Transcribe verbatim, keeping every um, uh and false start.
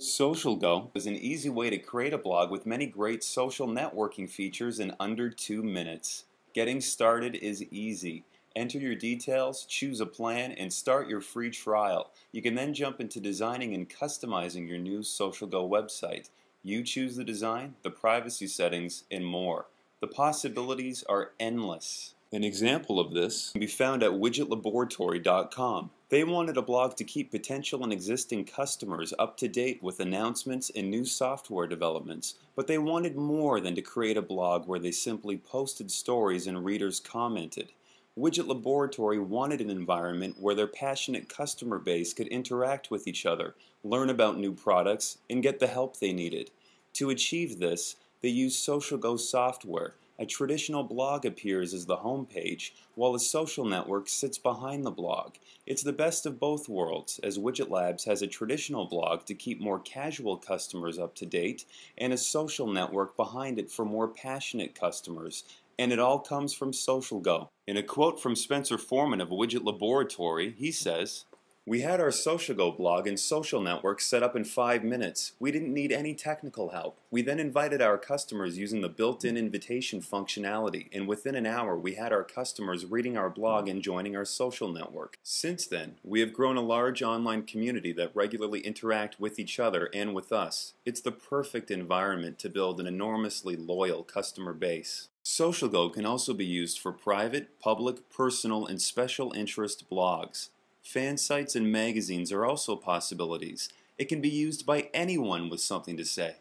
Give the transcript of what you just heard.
SocialGo is an easy way to create a blog with many great social networking features in under two minutes. Getting started is easy. Enter your details, choose a plan, and start your free trial. You can then jump into designing and customizing your new SocialGo website. You choose the design, the privacy settings, and more. The possibilities are endless. An example of this can be found at widget laboratory dot com. They wanted a blog to keep potential and existing customers up to date with announcements and new software developments, but they wanted more than to create a blog where they simply posted stories and readers commented. Widget Laboratory wanted an environment where their passionate customer base could interact with each other, learn about new products, and get the help they needed. To achieve this, they used SocialGo software. A traditional blog appears as the homepage, while a social network sits behind the blog. It's the best of both worlds, as Widget Labs has a traditional blog to keep more casual customers up to date, and a social network behind it for more passionate customers. And it all comes from SocialGo. In a quote from Spencer Foreman of Widget Laboratory, he says, "We had our SocialGo blog and social network set up in five minutes. We didn't need any technical help. We then invited our customers using the built-in invitation functionality, and within an hour we had our customers reading our blog and joining our social network. Since then, we have grown a large online community that regularly interact with each other and with us. It's the perfect environment to build an enormously loyal customer base." SocialGo can also be used for private, public, personal, and special interest blogs. Fan sites and magazines are also possibilities. It can be used by anyone with something to say.